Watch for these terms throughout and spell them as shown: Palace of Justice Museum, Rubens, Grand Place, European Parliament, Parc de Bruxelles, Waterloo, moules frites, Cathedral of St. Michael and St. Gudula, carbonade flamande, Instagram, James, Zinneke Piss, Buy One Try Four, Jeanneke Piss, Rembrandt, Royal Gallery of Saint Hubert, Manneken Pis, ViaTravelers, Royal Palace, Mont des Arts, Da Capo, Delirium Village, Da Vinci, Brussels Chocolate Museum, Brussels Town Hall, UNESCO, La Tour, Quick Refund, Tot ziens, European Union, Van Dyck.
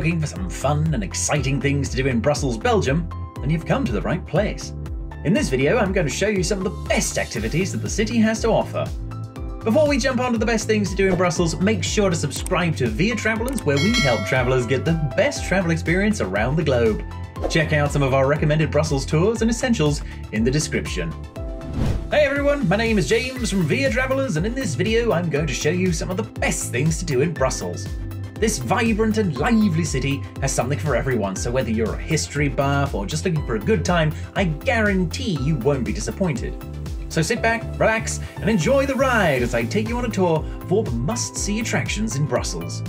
looking for some fun and exciting things to do in Brussels, Belgium, then you've come to the right place. In this video, I'm going to show you some of the best activities that the city has to offer. Before we jump onto the best things to do in Brussels, make sure to subscribe to ViaTravelers, where we help travelers get the best travel experience around the globe. Check out some of our recommended Brussels tours and essentials in the description. Hey everyone, my name is James from ViaTravelers, and in this video I'm going to show you some of the best things to do in Brussels. This vibrant and lively city has something for everyone, so whether you're a history buff or just looking for a good time, I guarantee you won't be disappointed. So sit back, relax, and enjoy the ride as I take you on a tour of all the must-see attractions in Brussels.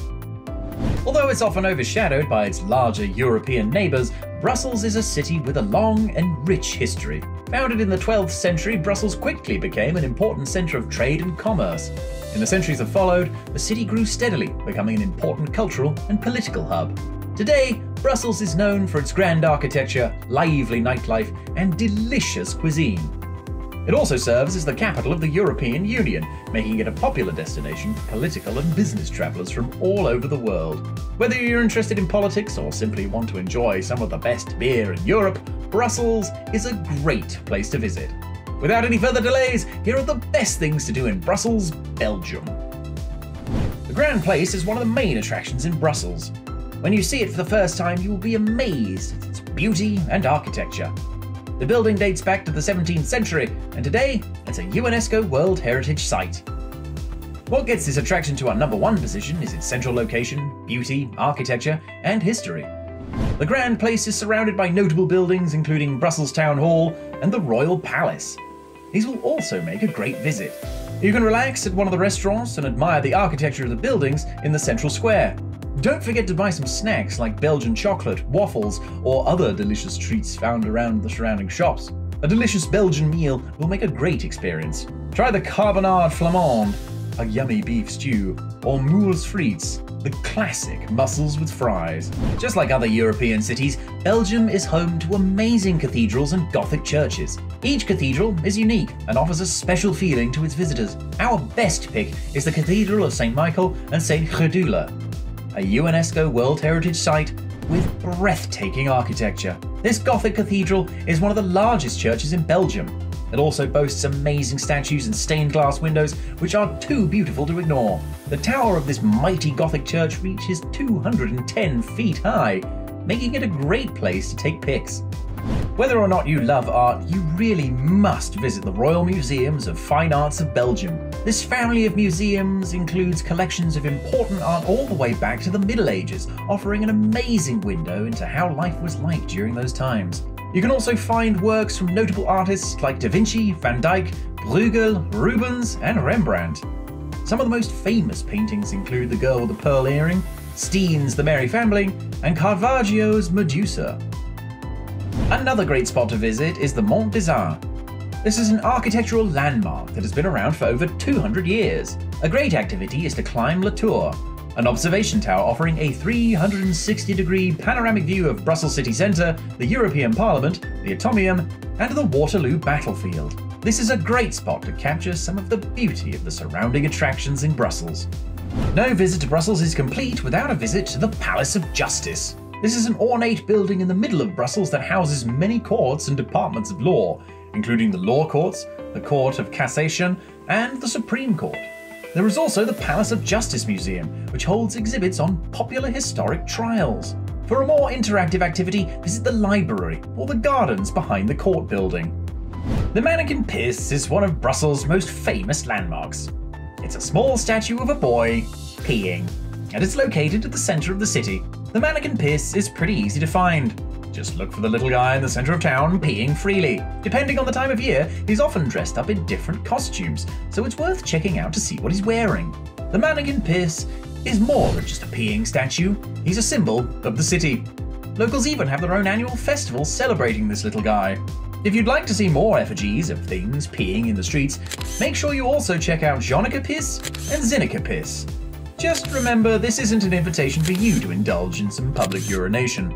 Although it's often overshadowed by its larger European neighbours, Brussels is a city with a long and rich history. Founded in the 12th century, Brussels quickly became an important centre of trade and commerce. In the centuries that followed, the city grew steadily, becoming an important cultural and political hub. Today, Brussels is known for its grand architecture, lively nightlife, and delicious cuisine. It also serves as the capital of the European Union, making it a popular destination for political and business travellers from all over the world. Whether you're interested in politics or simply want to enjoy some of the best beer in Europe, Brussels is a great place to visit. Without any further delays, here are the best things to do in Brussels, Belgium. The Grand Place is one of the main attractions in Brussels. When you see it for the first time, you will be amazed at its beauty and architecture. The building dates back to the 17th century, and today it's a UNESCO World Heritage Site. What gets this attraction to our #1 position is its central location, beauty, architecture, and history. The Grand Place is surrounded by notable buildings including Brussels Town Hall and the Royal Palace. These will also make a great visit. You can relax at one of the restaurants and admire the architecture of the buildings in the central square. Don't forget to buy some snacks like Belgian chocolate, waffles, or other delicious treats found around the surrounding shops. A delicious Belgian meal will make a great experience. Try the carbonade flamande, a yummy beef stew, or moules frites, the classic mussels with fries. Just like other European cities, Belgium is home to amazing cathedrals and Gothic churches. Each cathedral is unique and offers a special feeling to its visitors. Our best pick is the Cathedral of St. Michael and St. Gudula, a UNESCO World Heritage Site with breathtaking architecture. This Gothic cathedral is one of the largest churches in Belgium. It also boasts amazing statues and stained glass windows, which are too beautiful to ignore. The tower of this mighty Gothic church reaches 210 feet high, making it a great place to take pics. Whether or not you love art, you really must visit the Royal Museums of Fine Arts of Belgium. This family of museums includes collections of important art all the way back to the Middle Ages, offering an amazing window into how life was like during those times. You can also find works from notable artists like Da Vinci, Van Dyck, Bruegel, Rubens, and Rembrandt. Some of the most famous paintings include The Girl with the Pearl Earring, Steen's The Merry Family, and Caravaggio's Medusa. Another great spot to visit is the Mont des Arts. This is an architectural landmark that has been around for over 200 years. A great activity is to climb La Tour, an observation tower offering a 360-degree panoramic view of Brussels city centre, the European Parliament, the Atomium, and the Waterloo battlefield. This is a great spot to capture some of the beauty of the surrounding attractions in Brussels. No visit to Brussels is complete without a visit to the Palace of Justice. This is an ornate building in the middle of Brussels that houses many courts and departments of law, including the law courts, the Court of Cassation, and the Supreme Court. There is also the Palace of Justice Museum, which holds exhibits on popular historic trials. For a more interactive activity, visit the library or the gardens behind the court building. The Manneken Pis is one of Brussels' most famous landmarks. It's a small statue of a boy peeing, and it's located at the centre of the city. The Manneken Pis is pretty easy to find. Just look for the little guy in the centre of town peeing freely. Depending on the time of year, he's often dressed up in different costumes, so it's worth checking out to see what he's wearing. The Manneken Pis is more than just a peeing statue. He's a symbol of the city. Locals even have their own annual festival celebrating this little guy. If you'd like to see more effigies of things peeing in the streets, make sure you also check out Jeanneke Piss and Zinneke Piss. Just remember, this isn't an invitation for you to indulge in some public urination.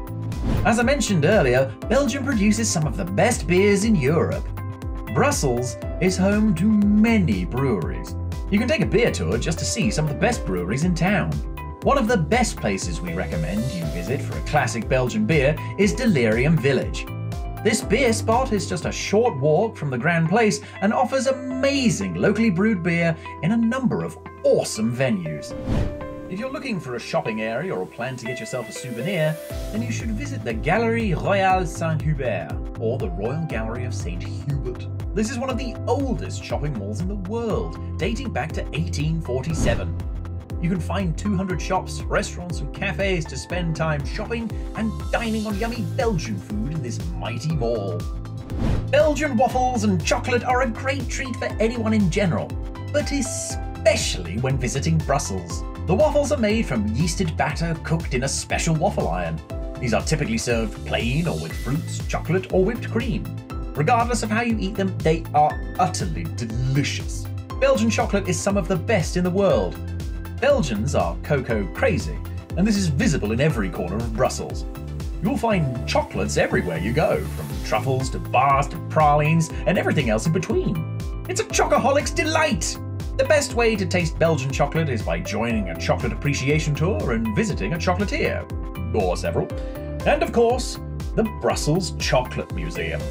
As I mentioned earlier, Belgium produces some of the best beers in Europe. Brussels is home to many breweries. You can take a beer tour just to see some of the best breweries in town. One of the best places we recommend you visit for a classic Belgian beer is Delirium Village. This beer spot is just a short walk from the Grand Place and offers amazing locally brewed beer in a number of awesome venues. If you're looking for a shopping area or plan to get yourself a souvenir, then you should visit the Galerie Royale Saint Hubert, or the Royal Gallery of Saint Hubert. This is one of the oldest shopping malls in the world, dating back to 1847. You can find 200 shops, restaurants and cafes to spend time shopping and dining on yummy Belgian food in this mighty mall. Belgian waffles and chocolate are a great treat for anyone in general, but especially when visiting Brussels. The waffles are made from yeasted batter cooked in a special waffle iron. These are typically served plain or with fruits, chocolate or whipped cream. Regardless of how you eat them, they are utterly delicious. Belgian chocolate is some of the best in the world. Belgians are cocoa crazy, and this is visible in every corner of Brussels. You'll find chocolates everywhere you go, from truffles to bars to pralines and everything else in between. It's a chocoholic's delight! The best way to taste Belgian chocolate is by joining a chocolate appreciation tour and visiting a chocolatier, or several, and of course, the Brussels Chocolate Museum.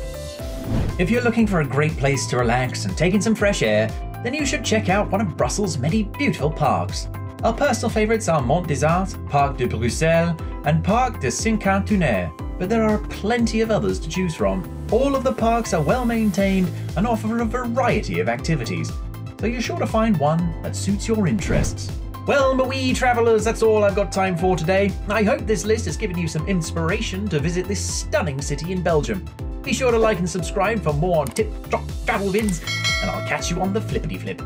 If you're looking for a great place to relax and take in some fresh air, then you should check out one of Brussels' many beautiful parks. Our personal favourites are Mont des Arts, Parc de Bruxelles and Parc de Saint-Cantonnet, but there are plenty of others to choose from. All of the parks are well maintained and offer a variety of activities, so you're sure to find one that suits your interests. Well, my wee travellers, that's all I've got time for today. I hope this list has given you some inspiration to visit this stunning city in Belgium. Be sure to like and subscribe for more tip-top travel vids, and I'll catch you on the flippity flip.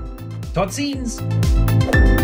Tot ziens!